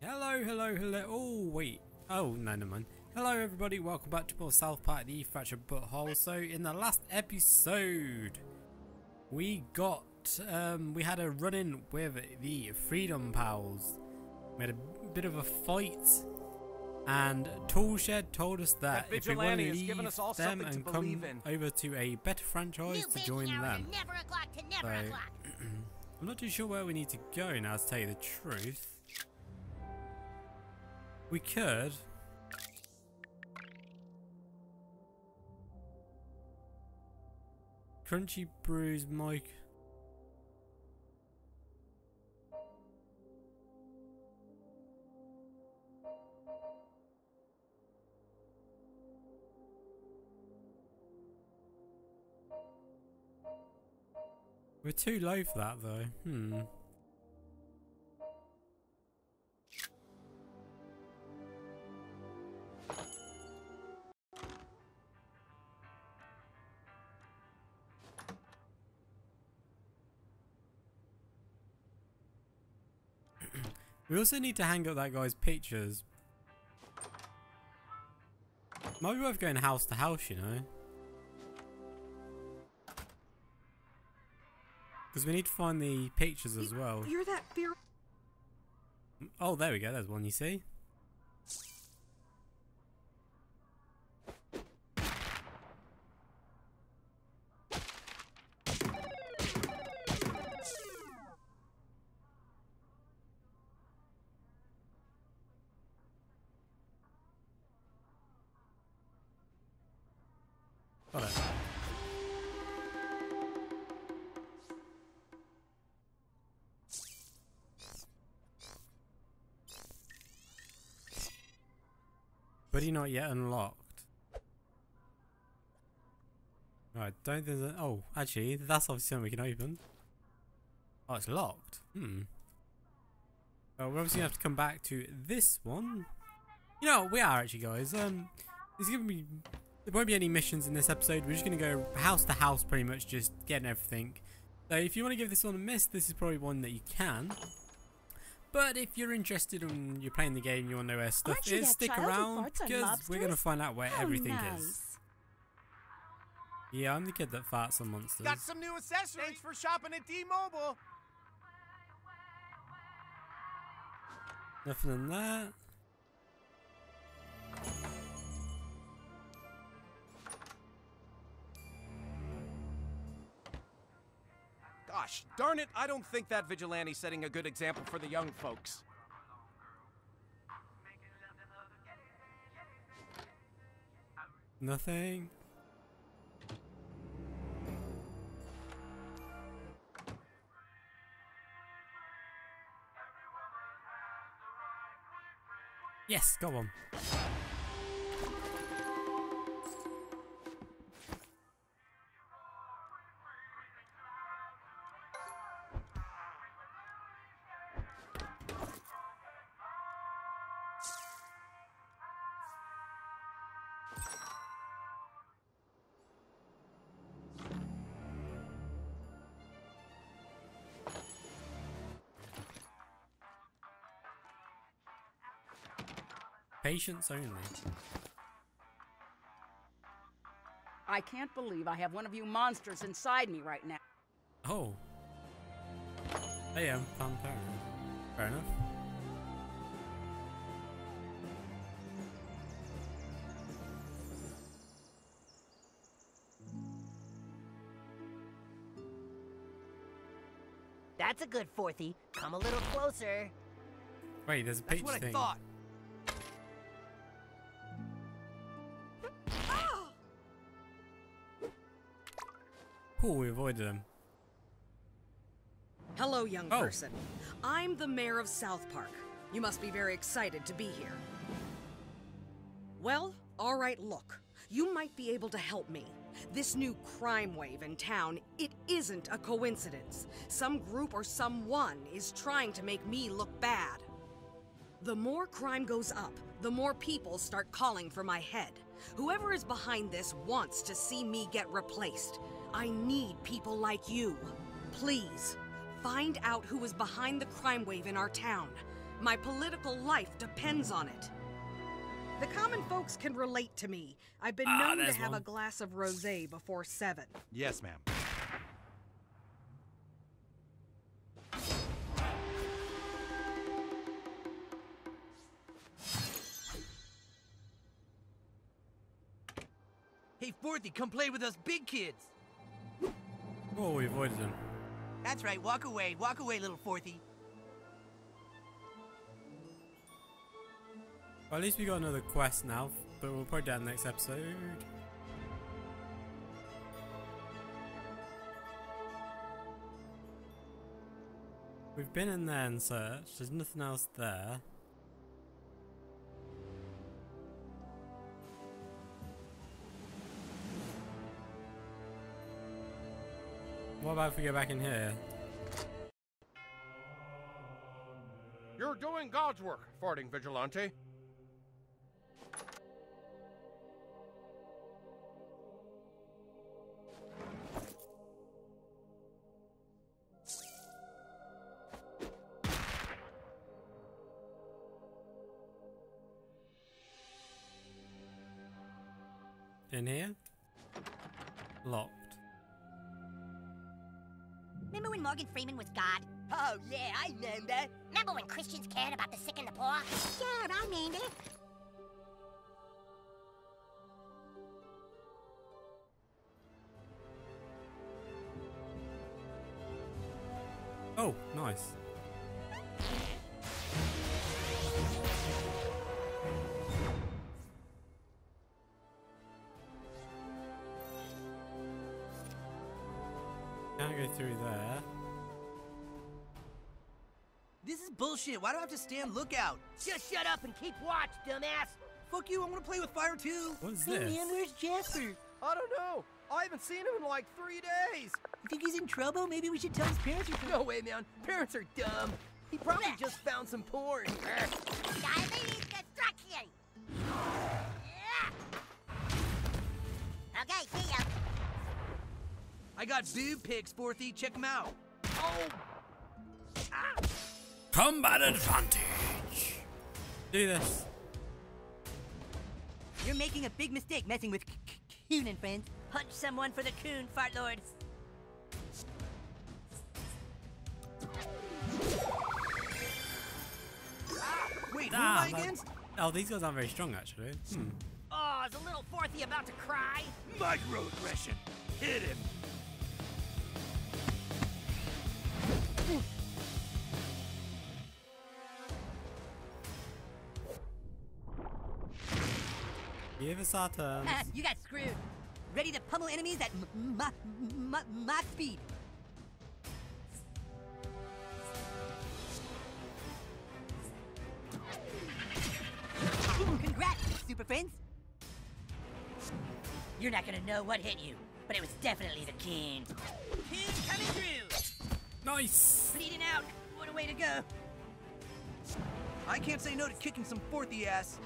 Hello. Oh, wait. Oh, no, never mind. Hello, everybody. Welcome back to more South Park, The Fractured But Whole. So, in the last episode, we got, we had a run-in with the Freedom Pals. We had a bit of a fight, and Toolshed told us that if we want to leave them and come over to a better franchise to join them. So, I'm not too sure where we need to go now, to tell you the truth. We could. Crunchy Brews, Mike. We're too low for that, though. We also need to hang up that guy's pictures. Might be worth going house to house, you know. Because we need to find the pictures as well. You're that fear. Oh, there we go. There's one, you see. Buddy not yet unlocked. Alright, don't think that. Oh, actually, that's obviously something we can open. Oh, it's locked. Well, we're obviously gonna have to come back to this one. You know, we are actually, guys. There's gonna be. There won't be any missions in this episode. We're just gonna go house to house, pretty much, just getting everything. So, if you want to give this one a miss, this is probably one that you can. But if you're interested and you're playing the game, you want to know where stuff is, stick around, because we're going to find out where everything is. Yeah, I'm the kid that farts on monsters. Got some new accessories. Thanks for shopping at D-Mobile. Nothing in that. Gosh, darn it, I don't think that vigilante's setting a good example for the young folks. Nothing. Yes, go on. Patience only. I can't believe I have one of you monsters inside me right now. Oh. I am paranoid. Fair enough. That's a good fourthie. Come a little closer. Wait, there's a page thing. That's what I thought. Oh, we avoided him. Hello, young person. I'm the mayor of South Park. You must be very excited to be here. Well, all right, look. You might be able to help me. This new crime wave in town, it isn't a coincidence. Some group or someone is trying to make me look bad. The more crime goes up, the more people start calling for my head. Whoever is behind this wants to see me get replaced. I need people like you. Please, find out who is behind the crime wave in our town. My political life depends on it. The common folks can relate to me. I've been known to have a glass of rosé before 7. Yes, ma'am. Hey, Forthy, come play with us big kids. Oh, we avoided him. That's right, walk away, little Forthy. Well, at least we got another quest now, but we'll probably do that in the next episode. We've been in there and searched, there's nothing else there. What about if we go back in here? You're doing God's work, farting vigilante. In here? Locked. Remember when Morgan Freeman was God? Oh yeah, I remember. Remember when Christians cared about the sick and the poor? Yeah, I remember. Oh, nice. Can't go through there. This is bullshit. Why do I have to stand lookout? Just shut up and keep watch, dumbass. Fuck you. I want to play with fire too. What is this? Hey man, where's Jasper? I don't know. I haven't seen him in like 3 days. You think he's in trouble? Maybe we should tell his parents. No way, man. Parents are dumb. He probably just found some porn. Diabetes destruction. Okay, see ya. I got boob pics, Forthy. Check them out. Oh. Ah. Combat advantage. Do this. You're making a big mistake messing with Coon and Friends. Punch someone for the coon, Fart Lord. Ah, wait, who am I against? Oh, these guys aren't very strong, actually. Hmm. Oh, is a little Forthy about to cry? Microaggression. Hit him. Give us our turn. You got screwed. Ready to pummel enemies at my speed. Congrats, Super Friends. You're not gonna know what hit you, but it was definitely the king. King coming through. Nice. Bleeding out. What a way to go. I can't say no to kicking some Forthy ass.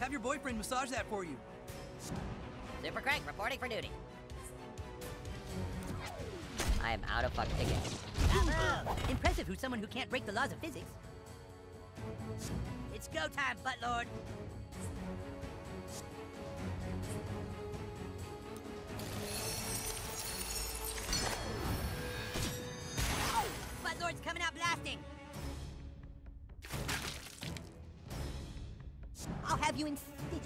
Have your boyfriend massage that for you. Supercrank reporting for duty. I am out of fuck tickets. Impressive who's someone who can't break the laws of physics. It's go time, Buttlord. Oh, Buttlord's coming out blasting. I'll have you in stitch.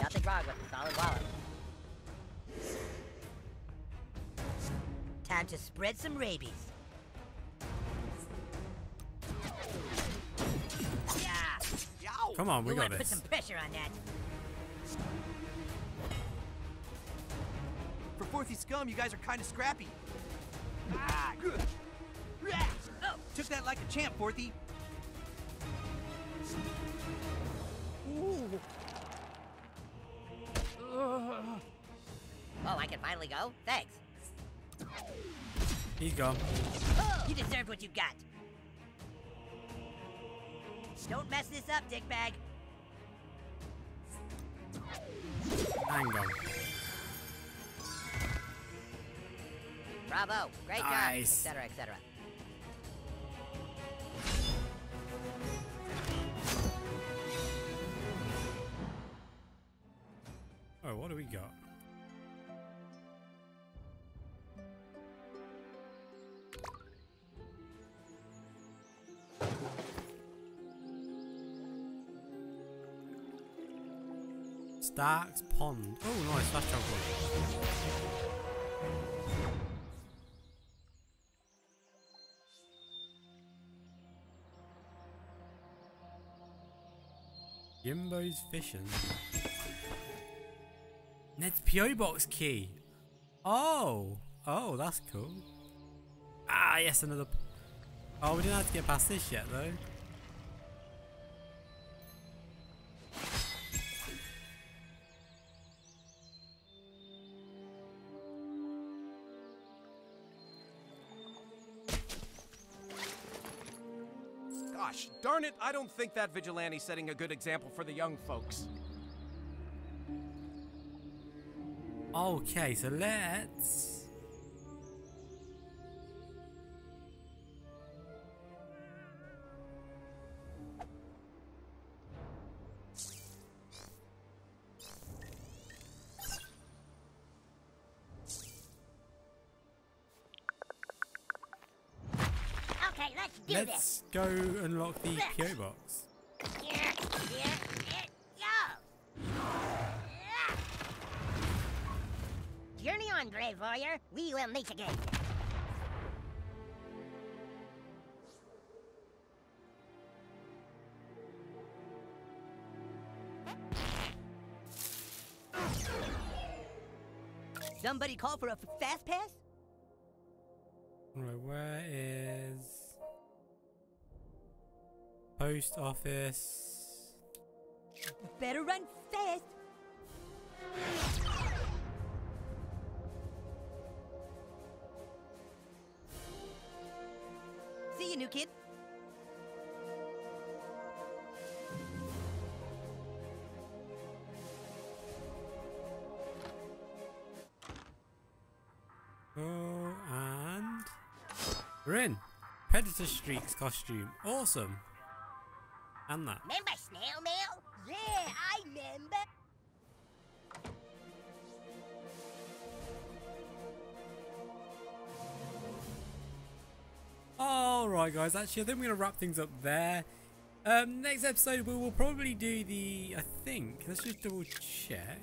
Nothing wrong with a solid wallet. Time to spread some rabies. Yeah. Come on, we got this. Put some pressure on that. For Forthy scum, you guys are kind of scrappy. Ah, good. Oh. Took that like a champ, Forthy. Ooh. Oh, I can finally go? Thanks. He's gone. Oh, you deserved what you got. Don't mess this up, dickbag. I'm done. Bravo, great nice. Job, etc., etc. Oh, what do we got? Stark's Pond. Oh, nice, that's chocolate. Jimbo's Fishing. Ned's PO Box key. Oh, oh, that's cool. Ah, yes, another. Oh, we didn't have to get past this yet, though. Gosh, darn it, I don't think that vigilante's setting a good example for the young folks. Okay, so let's... Okay, let's do this. Let's go unlock the PO box. Journey on, Grave Warrior. We will meet again. Somebody call for a fast pass? Right, where is... Post office... Better run fast! See you, new kid. Oh, and we're in. Predator Streaks costume. Awesome. And that. Remember snail mail? Yeah, I remember. Alright guys, actually I think we're going to wrap things up there. Next episode we will probably do the, I think, let's just double check.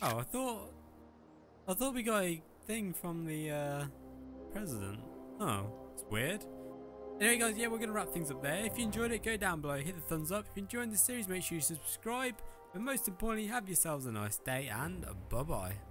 Oh, I thought we got a thing from the president. Oh, it's weird. Anyway guys, yeah, we're going to wrap things up there. If you enjoyed it, go down below, hit the thumbs up. If you're enjoying this series, make sure you subscribe. But most importantly, have yourselves a nice day and bye-bye.